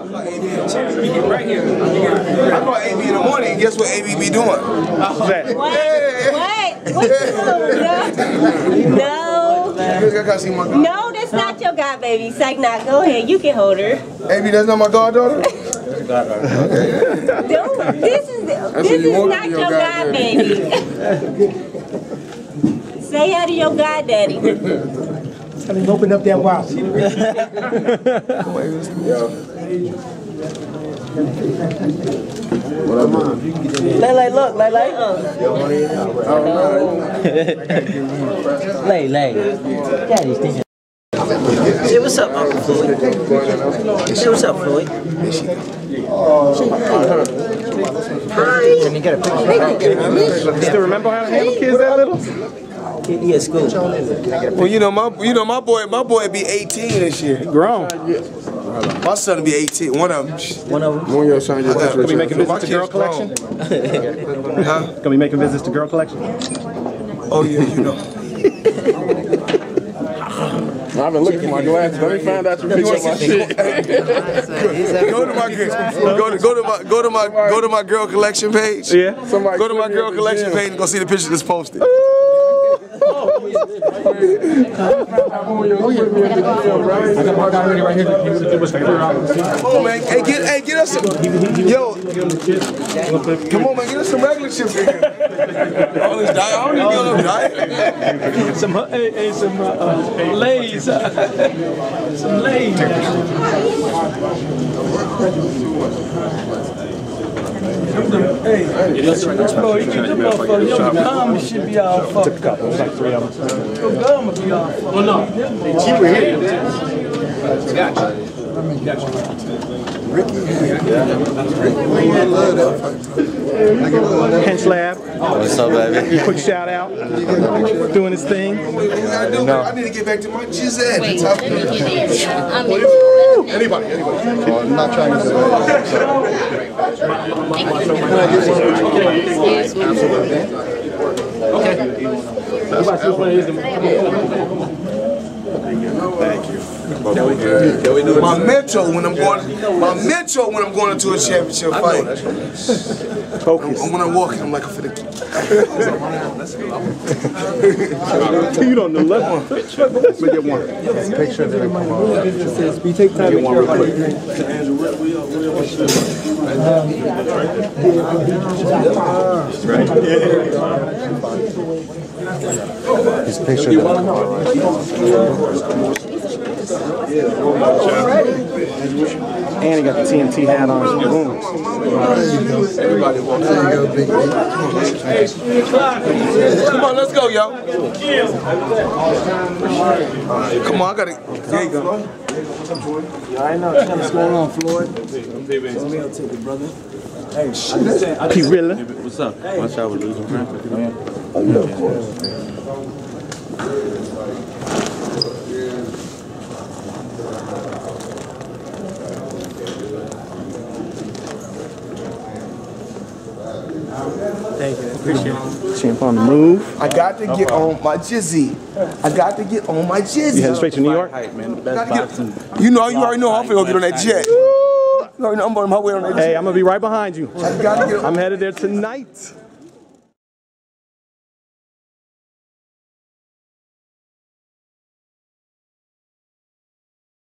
I'm like AB in the morning. You get right here. I call AB in the morning, and guess what AB be doing? What? What? No. No. No, that's not your godbaby. Psych, not. Go ahead. You can hold her. AB, that's not my goddaughter? Okay. Dude, this is not your godbaby. Say hi to your goddaddy. I mean, open up that wow. Lay. Say what's up, Uncle Floyd. Say what's up, Floyd. Hi. Can you get a picture? You still remember how to handle kids that little? Yeah, school. Well, my boy be 18 this year. Grown. My son will be 18. One of them. One of your son. Can we make a visit to Girl Collection? Huh? Can we make a visit to Girl Collection? Oh yeah, you know. I've been looking at my glasses. Let me find out your picture of my shit. Go to my Girl Collection page. Yeah. Go to my Girl Collection page and go see the picture that's posted. I got my guy ready right here. Come on, man. Hey, get us some. Yo. Come on, man. Get us some regular chips in here. I don't even get on diet. Some Lays. Some Lays. Hey, bro, you get the motherfucker. Your gum should be all fucked. It was like 3 hours. Your gum would be all fucked. Well, no. It's cheaper here. Gotcha. Ricky. I love that. Hench Lab. What's up, baby? Quick shout out. Doing his thing. I need to get back to my Giselle. Wait, let me get in. Anybody. I'm not trying to say that. Okay. Thank you. My mentor when I'm going into a championship fight. When I'm walking, I'm like a you don't know left one. Get one. Picture of everyone. We take time to get one. Right. His picture that I got. And he got the TNT hat on. Everybody wants to. Come on, let's go, yo. Come on, I gotta. There you go. I know. What's going on, Floyd? I'll take it, brother. Hey, Pirilla. What's up? Watch out, we're losing friends. Oh, yeah, of course. Thank you. Appreciate it. Champ on the move. I got to get on my jizzy. You headed straight to New York? You already know how I'm going to get on that jet. You already know I'm on my way on that jet. Hey, I'm going to be right behind you. I'm headed there tonight.